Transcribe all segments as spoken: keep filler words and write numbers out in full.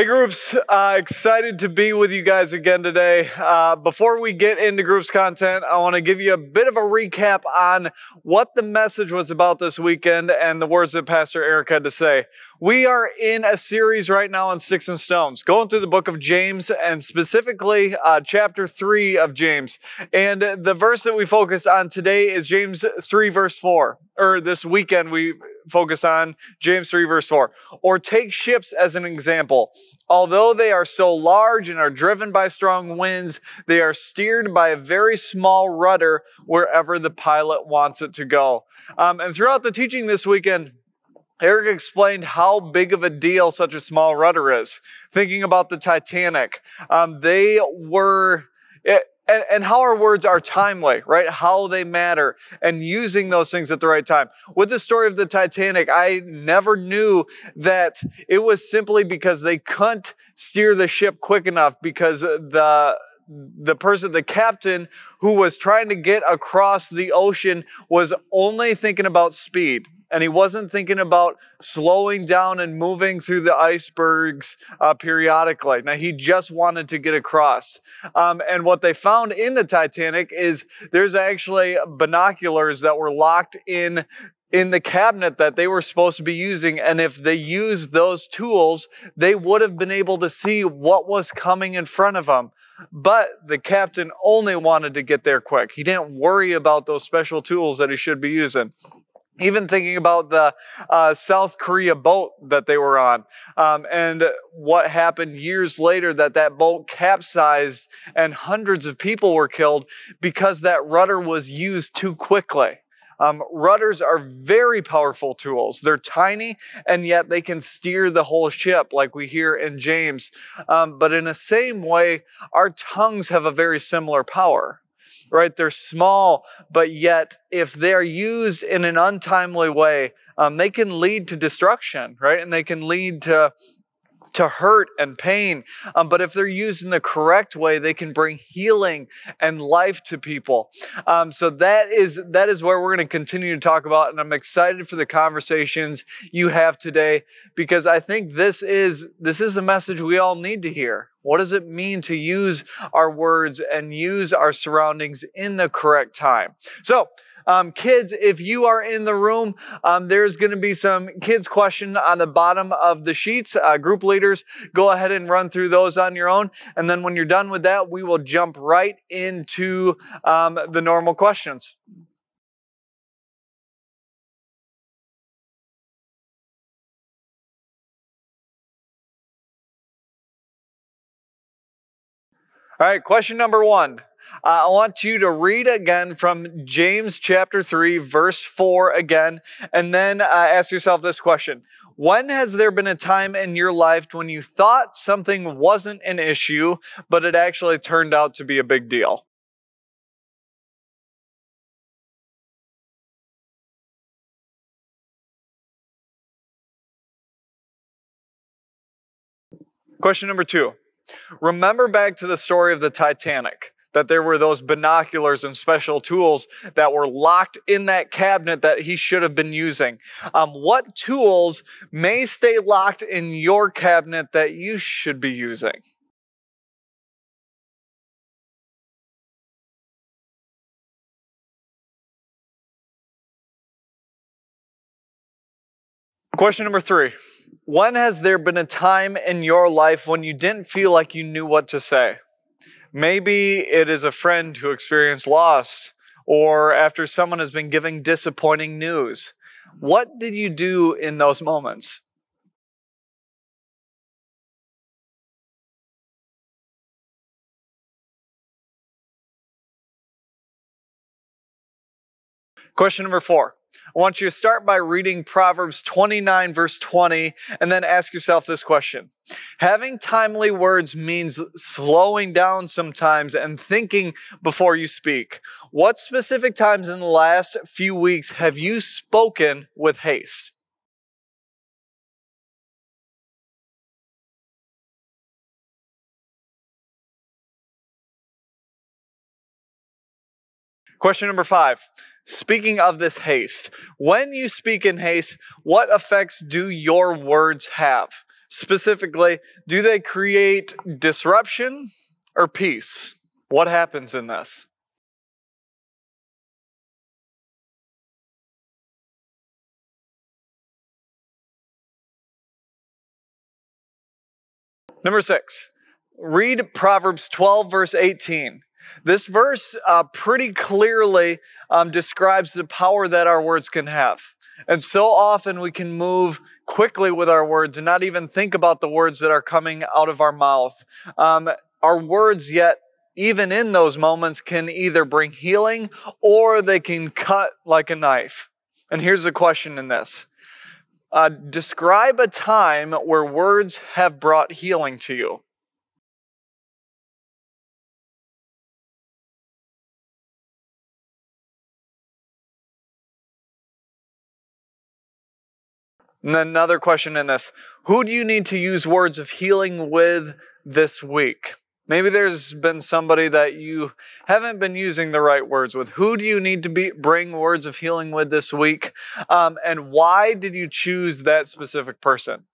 Hey groups, uh, excited to be with you guys again today. Uh, before we get into groups content, I want to give you a bit of a recap on what the message was about this weekend and the words that Pastor Eric had to say. We are in a series right now on Sticks and Stones, going through the book of James and specifically uh, chapter three of James. And the verse that we focused on today is James three verse four, or this weekend we focus on James three verse four. Or take ships as an example. Although they are so large and are driven by strong winds, they are steered by a very small rudder wherever the pilot wants it to go. Um, and throughout the teaching this weekend, Eric explained how big of a deal such a small rudder is. Thinking about the Titanic, um, they were... It, And, and how our words are timely, right? How they matter and using those things at the right time. With the story of the Titanic, I never knew that it was simply because they couldn't steer the ship quick enough because the the person, the captain who was trying to get across the ocean was only thinking about speed. And he wasn't thinking about slowing down and moving through the icebergs uh, periodically. Now, he just wanted to get across. Um, and what they found in the Titanic is there's actually binoculars that were locked in in the cabinet that they were supposed to be using. And if they used those tools, they would have been able to see what was coming in front of them. But the captain only wanted to get there quick. He didn't worry about those special tools that he should be using. Even thinking about the uh, South Korea boat that they were on um, and what happened years later that that boat capsized and hundreds of people were killed because that rudder was used too quickly. Um, rudders are very powerful tools. They're tiny, and yet they can steer the whole ship like we hear in James. Um, but in the same way, our tongues have a very similar power. Right? They're small, but yet if they're used in an untimely way, um, they can lead to destruction, right? And they can lead to, to hurt and pain. Um, but if they're used in the correct way, they can bring healing and life to people. Um, so that is, that is where we're going to continue to talk about. And I'm excited for the conversations you have today, because I think this is, this is a message we all need to hear. What does it mean to use our words and use our surroundings in the correct time? So, um, kids, if you are in the room, um, there's going to be some kids' question on the bottom of the sheets. Uh, group leaders, go ahead and run through those on your own. And then when you're done with that, we will jump right into um, the normal questions. All right, question number one. Uh, I want you to read again from James chapter three, verse four again, and then uh, ask yourself this question. When has there been a time in your life when you thought something wasn't an issue, but it actually turned out to be a big deal? Question number two. Remember back to the story of the Titanic, that there were those binoculars and special tools that were locked in that cabinet that he should have been using. Um, what tools may stay locked in your cabinet that you should be using? Question number three. When has there been a time in your life when you didn't feel like you knew what to say? Maybe it is a friend who experienced loss or after someone has been giving disappointing news. What did you do in those moments? Question number four. I want you to start by reading Proverbs twenty-nine, verse twenty, and then ask yourself this question. Having timely words means slowing down sometimes and thinking before you speak. What specific times in the last few weeks have you spoken with haste? Question number five. Speaking of this haste, when you speak in haste, what effects do your words have? Specifically, do they create disruption or peace? What happens in this? Number six, read Proverbs twelve, verse eighteen. This verse uh, pretty clearly um, describes the power that our words can have. And so often we can move quickly with our words and not even think about the words that are coming out of our mouth. Um, our words, yet, even in those moments, can either bring healing or they can cut like a knife. And here's the question in this. Uh, describe a time where words have brought healing to you. And then another question in this, who do you need to use words of healing with this week? Maybe there's been somebody that you haven't been using the right words with. Who do you need to be, bring words of healing with this week? Um, and why did you choose that specific person?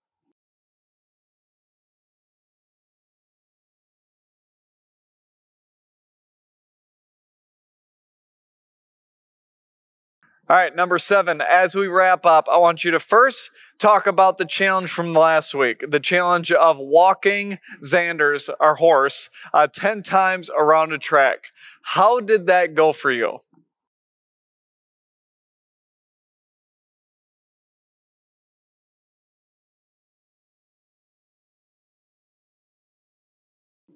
All right, number seven, as we wrap up, I want you to first talk about the challenge from last week, the challenge of walking Xander's, our horse, uh, ten times around a track. How did that go for you?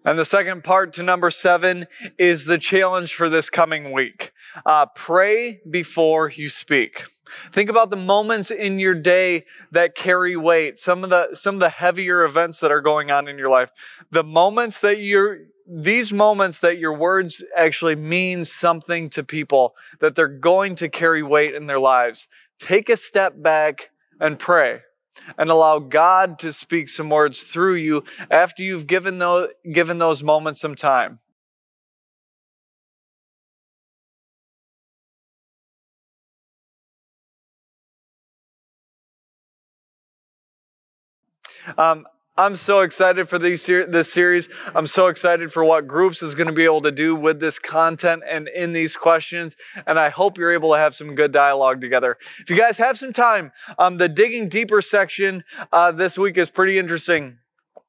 And the second part to number seven is the challenge for this coming week. Uh, pray before you speak. Think about the moments in your day that carry weight, some of the, some of the heavier events that are going on in your life. The moments that you're, these moments that your words actually mean something to people, that they're going to carry weight in their lives. Take a step back and pray. And allow God to speak some words through you after you've given those, given those moments some time. Um, I'm so excited for these ser- this series. I'm so excited for what Groups is going to be able to do with this content and in these questions. And I hope you're able to have some good dialogue together. If you guys have some time, um, the Digging Deeper section uh, this week is pretty interesting.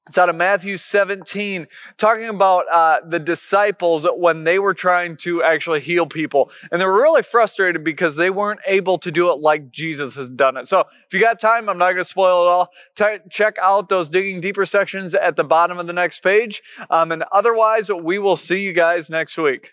It's out of Matthew seventeen, talking about uh, the disciples when they were trying to actually heal people. And they were really frustrated because they weren't able to do it like Jesus has done it. So if you got time, I'm not going to spoil it all. T- check out those Digging Deeper sections at the bottom of the next page. Um, and otherwise, we will see you guys next week.